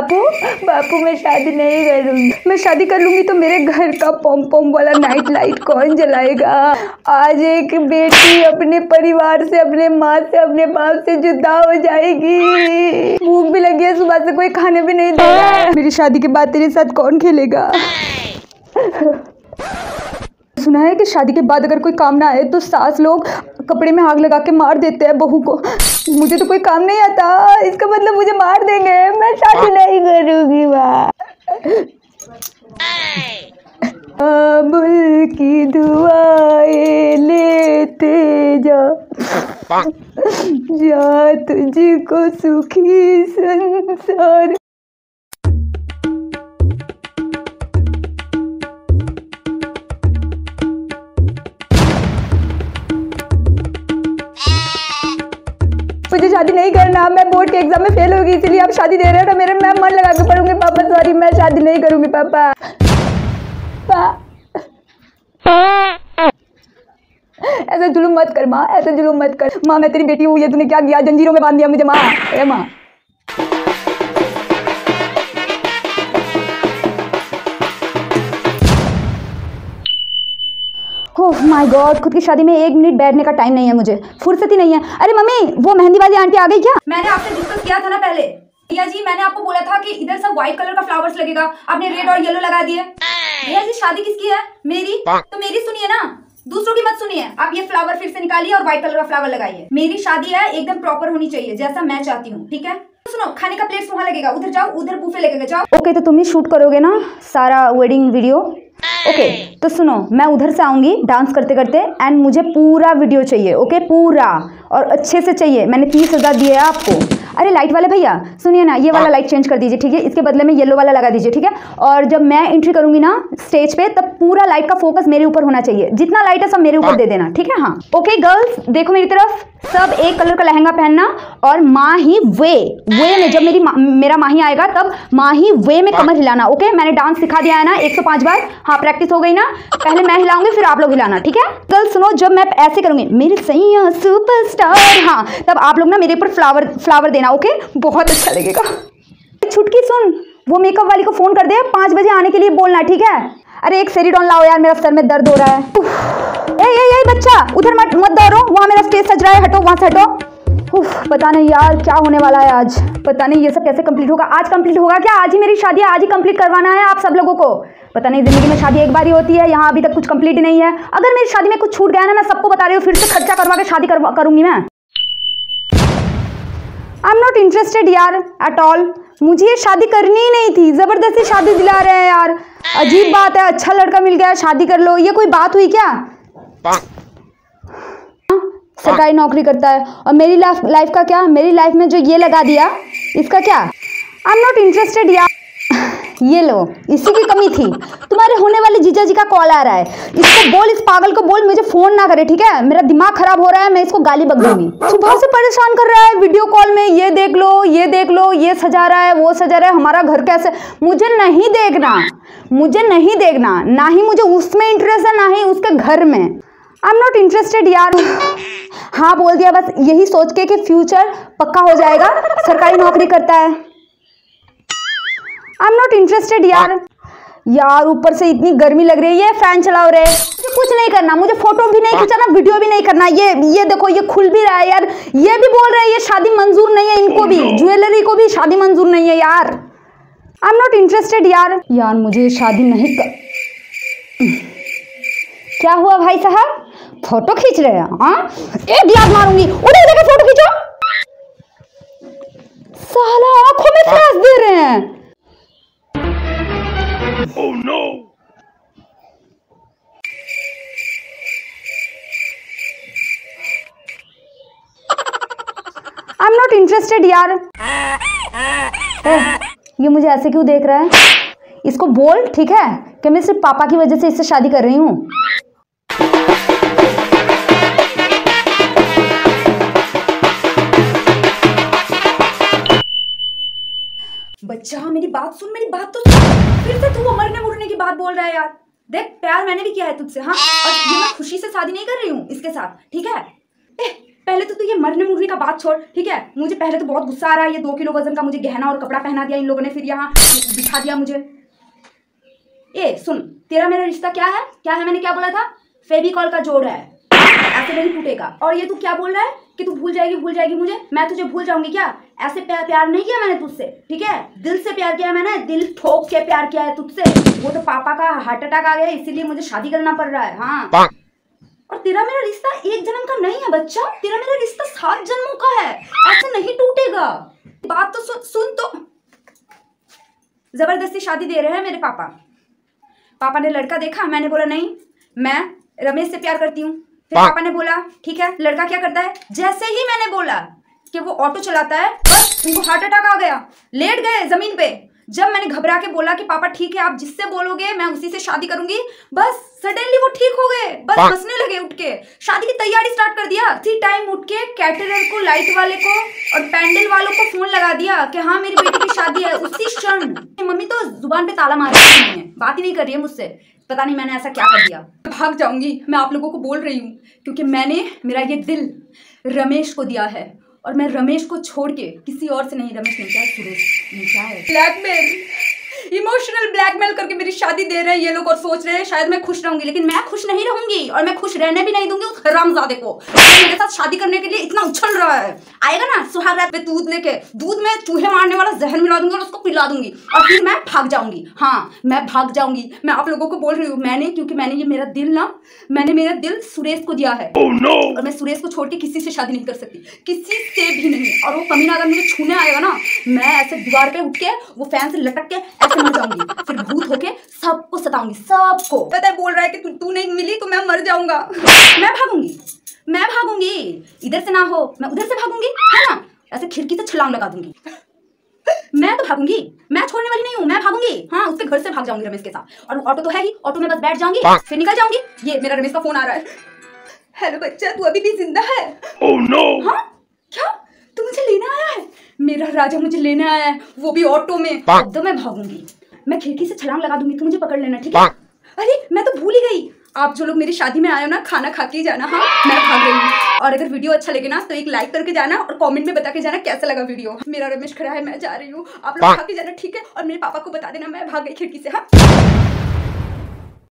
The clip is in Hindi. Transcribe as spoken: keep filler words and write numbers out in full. बापू बापू मैं शादी नहीं करूँगी, मैं शादी कर लूँगी तो मेरे घर का पॉम पॉम वाला नाइट लाइट कौन जलाएगा। आज एक बेटी अपने परिवार से, अपने माँ से, अपने बाप से जुदा हो जाएगी। भूख भी लगी है, सुबह से कोई खाने भी नहीं दे रहा है। मेरी शादी के बाद तेरे साथ कौन खेलेगा। सुना है कि शादी के बाद अगर कोई काम ना आए तो सास लोग कपड़े में आग लगा के मार देते हैं बहू को। मुझे तो कोई काम नहीं आता, इसका मतलब मुझे मार देंगे। मैं शादी नहीं करूँगी। बुल की दुआएं लेते जा, जा तुझको सुखी संसार। मुझे शादी नहीं करना, मैं बोर्ड के एग्जाम में फेल होगी इसलिए आप शादी दे रहे हो तो मेरे मैं मन लगा के पढ़ूंगी। पापा सॉरी, मैं शादी नहीं करूंगी पापा। ऐसा जुलूम मत कर माँ, ऐसा जुलूम मत कर माँ। मैं तेरी बेटी हूँ, ये तूने क्या किया, जंजीरों में बांध दिया मुझे माँ। अरे माँ ओह माय गॉड, खुद की शादी में एक मिनट बैठने का टाइम नहीं है, मुझे फुर्सत ही नहीं है। अरे मम्मी, वो मेहंदी वाली आंटी आ गई क्या? मैंने आपसे डिस्कस किया था ना पहले। भैया जी मैंने आपको बोला था कि इधर सब व्हाइट कलर का फ्लावर्स लगेगा, आपने रेड और येलो लगा दिए। भैया जी शादी किसकी है? मेरी। तो मेरी सुनिए ना, दूसरों की मत सुनिए। आप ये फ्लावर फिर से निकालिए और व्हाइट कलर का फ्लावर लगाइए। मेरी शादी है, एकदम प्रॉपर होनी चाहिए जैसा मैं चाहती हूँ। ठीक है, सुनो खाने का प्लेट वहाँ लगेगा, उधर जाओ, उधर बूफे लगेगा, जाओ। ओके तो तुम ही शूट करोगे ना सारा वेडिंग वीडियो? ओके okay, तो सुनो मैं उधर से आऊंगी डांस करते करते, एंड मुझे पूरा वीडियो चाहिए। Okay okay? पूरा और अच्छे से चाहिए। मैंने तीस हज़ार दिए है आपको। अरे लाइट वाले भैया सुनिए ना, ये वाला लाइट चेंज कर दीजिए ठीक है, इसके बदले में येलो वाला लगा दीजिए ठीक है। और जब मैं एंट्री करूंगी ना स्टेज पे तब पूरा लाइट का फोकस मेरे ऊपर होना चाहिए, जितना लाइट है सब मेरे ऊपर दे देना ठीक है। हाँ ओके गर्ल्स देखो मेरी तरफ, सब एक कलर का लहंगा पहनना और माँ ही वे वे में जब मेरी मा, मेरा माही आएगा तब माही वे में कमर हिलाना। ओके मैंने डांस सिखा दिया है ना एक सौ पाँच बार। हाँ प्रैक्टिस हो गई ना, पहले मैं हिलाऊंगी फिर आप लोग हिलाना ठीक है। गर्ल्स सुनो, जब मैं ऐसे करूंगी मेरी सैया सुपरस्टार, हाँ तब आप लोग ना मेरे ऊपर फ्लावर फ्लावर देना। ओके बहुत अच्छा लगेगा। छुटकी सुन, वो मेकअप वाली को फोन कर दे, पाँच बजे आने के लिए बोलना ठीक है। अरे एक सेरीडॉन लाओ यार, मेरा सर में दर्द हो रहा है। ए, ए, ए, बच्चा उधर मत मत दौड़ो, वहाँ मेरा स्टेज सज रहा है, हटो वहाँ से हटो। उफ, पता नहीं यार क्या होने वाला है आज, पता नहीं ये सब कैसे कंप्लीट होगा। आज कंप्लीट होगा क्या? आज ही मेरी शादी है, आज ही कंप्लीट करवाना है आप सब लोगों को। पता नहीं जिंदगी में शादी एक बार ही होती है, यहाँ अभी तक कुछ कंप्लीट नहीं है। अगर मेरी शादी में कुछ छूट गया ना मैं सबको बता रही हूँ, फिर से खर्चा करवा के शादी करूँगी मैं। आई एम नॉट इंटरेस्टेड यार एट ऑल, मुझे ये शादी करनी ही नहीं थी, ज़बरदस्ती शादी दिला रहे हैं यार। अजीब बात है, अच्छा लड़का मिल गया शादी कर लो, ये कोई बात हुई क्या? सरकारी नौकरी करता है और मेरी लाइफ लाइफ का क्या? मेरी लाइफ में जो ये लगा दिया इसका क्या? आई एम नॉट इंटरेस्टेड यार। ये लो इसी की कमी थी, तुम्हारे होने वाले जीजा जी का कॉल आ रहा है। इसको बोल, इस पागल को बोल मुझे फ़ोन ना करे ठीक है, मेरा दिमाग खराब हो रहा है, मैं इसको गाली बक दूंगी। सुबह से परेशान कर रहा है वीडियो कॉल में, ये देख लो ये देख लो, ये सजा रहा है वो सजा रहा है, हमारा घर कैसे। मुझे नहीं देखना, मुझे नहीं देखना, ना ही मुझे उसमें इंटरेस्ट है ना ही उसके घर में। आई एम नॉट इंटरेस्टेड यार। हाँ बोल दिया बस यही सोच के कि फ्यूचर पक्का हो जाएगा, सरकारी नौकरी करता है। आई एम नॉट इंटरेस्टेड यार। यार ऊपर से इतनी गर्मी लग रही है, फैन चलाओ रहे। मुझे कुछ नहीं करना, मुझे फोटो भी नहीं खिंचाना, वीडियो भी नहीं करना। ये ये देखो ये खुल भी रहा है यार, ये भी बोल रहा है ये शादी मंजूर नहीं है, इनको भी ज्वेलरी को भी शादी मंजूर नहीं है यार। आई एम नॉट इंटरेस्टेड यार। यार मुझे शादी नहीं कर... क्या हुआ भाई साहब, फोटो खींच रहे हैं? हाँ एक याद मारूंगी, उधर उधर के फोटो खींचो। साला आंखों में फ्लैश दे रहे हैं। Oh no! I'm not interested यार। ए, ये मुझे ऐसे क्यों देख रहा है? इसको बोल ठीक है कि मैं सिर्फ पापा की वजह से इससे शादी कर रही हूँ। बच्चा मेरी बात सुन, मेरी बात तो सुन। फिर से तू वो मरने मुरने की बात बोल रहा है यार। देख प्यार मैंने भी किया है तुझसे, हाँ और ये मैं खुशी से शादी नहीं कर रही हूँ इसके साथ ठीक है। पहले तो तू ये मरने मुरने का बात छोड़, ठीक है। मुझे पहले तो बहुत गुस्सा आ रहा है, ये दो किलो वजन का मुझे गहना और कपड़ा पहना दिया इन लोगों ने, फिर यहाँ बिठा दिया मुझे। ए सुन, तेरा मेरा रिश्ता क्या है? क्या है? मैंने क्या बोला था? फेविकॉल का जोड़ है, ऐसे नहीं टूटेगा। और ये तू क्या बोल रहा है कि तू भूल जाएगी भूल जाएगी मुझे? मैं तुझे भूल जाऊंगी क्या? ऐसे प्यार प्यार नहीं किया मैंने तुझसे, ठीक है। दिल से प्यार किया मैंने, दिल ठोक के प्यार किया है तुझसे। वो तो पापा का हार्ट अटैक आ गया, इसीलिए मुझे शादी करना पड़ रहा है। हाँ, और तेरा मेरा रिश्ता एक जन्म का नहीं है बच्चा, तेरा मेरा रिश्ता सात जन्मों का है, ऐसे नहीं टूटेगा। बात तो सुन, सुन तो जबरदस्ती शादी दे रहे हैं मेरे पापा। पापा ने लड़का देखा, मैंने बोला नहीं, मैं रमेश से प्यार करती हूँ। फिर पापा ने बोला ठीक है। लड़का क्या करता है? जैसे ही मैंने बोला कि वो ऑटो चलाता है, बस उनको हार्ट अटैक आ गया, लेट गए जमीन पे। जब मैंने घबरा के बोला कि पापा ठीक है, आप जिससे बोलोगे मैं उसी से शादी करूंगी, बस सडनली वो ठीक हो गए, बस हंसने लगे उठ के, शादी की तैयारी स्टार्ट कर दिया। थ्री टाइम उठ के कैटरर को, लाइट वाले को और पैंडल वालों को फोन लगा दिया कि हाँ मेरी बेटी की शादी है। उसी क्षण मम्मी तो जुबान पे ताला मार रही है, बात ही नहीं कर रही है मुझसे। पता नहीं मैंने ऐसा क्या कर दिया। भाग जाऊंगी मैं, आप लोगों को बोल रही हूँ, क्योंकि मैंने मेरा ये दिल रमेश को दिया है, और मैं रमेश को छोड़ के किसी और से नहीं। रमेश नहीं, क्या है, क्या है? ब्लैकमेल, इमोशनल ब्लैकमेल करके मेरी शादी दे रहे हैं ये लोग, और सोच रहे हैं शायद मैं खुश रहूंगी। लेकिन मैं खुश नहीं रहूंगी, और मैं खुश रहने भी नहीं दूंगी उस हरामजादे को जो मेरे साथ शादी करने के लिए इतना उछल रहा है। आएगा ना सुहागरात पे दूध लेके, दूध में चूहे मारने वाला जहर मिला दूंगी और उसको पिला दूंगी, और फिर मैं भाग जाऊंगी। हाँ, मैं भाग जाऊंगी, मैं आप लोगों को बोल रही हूँ। मैंने, क्योंकि मैंने ये मेरा दिल ना, मैंने मेरा दिल सुरेश को दिया है, oh, no. और मैं सुरेश को छोड़ के किसी से शादी नहीं कर सकती, किसी से भी नहीं। और वो कमीना अगर मुझे छूने आएगा ना, मैं ऐसे दीवार पे उठ के, वो फैन से लटक के ऐसे मर जाऊंगी, फिर भूत होके सबको सताऊंगी, सबको। पता है बोल रहा है कि तू तू नहीं मिली तो मैं मर जाऊंगा। मैं भागूंगी, मैं भागूंगी, इधर से ना हो मैं उधर से भागूंगी, है ना, ऐसे खिड़की से छलांग लगा दूंगी। मैं तो भागूंगी, मैं छोड़ने वाली नहीं हूँ, मैं भागूंगी। हाँ, उसके घर से भाग जाऊंगी रमेश के साथ, और ऑटो तो है ही, ऑटो में बस बैठ जाऊंगी, फिर निकल जाऊंगी। ये मेरा रमेश का फोन आ रहा है। हेलो बच्चा, तू अभी भी जिंदा है? oh, no. हाँ? क्या तू मुझे लेने आया है? मेरा राजा मुझे लेने आया है, वो भी ऑटो में। तो मैं भागूंगी, मैं खिड़की से छलांग लगा दूंगी, तू मुझे पकड़ लेना, ठीक है? अरे मैं तो भूल ही गई, आप जो लोग मेरी शादी में आए हो ना, खाना खा के जाना। हाँ, मैं भाग रही हूँ। और अगर वीडियो अच्छा लगे ना तो एक लाइक करके जाना, और कमेंट में बता के जाना कैसा लगा वीडियो। मेरा रमेश खड़ा है, मैं जा रही हूँ, आप लोग खा के जाना, ठीक है? और मेरे पापा को बता देना मैं भाग गई खिड़की से। हाँ।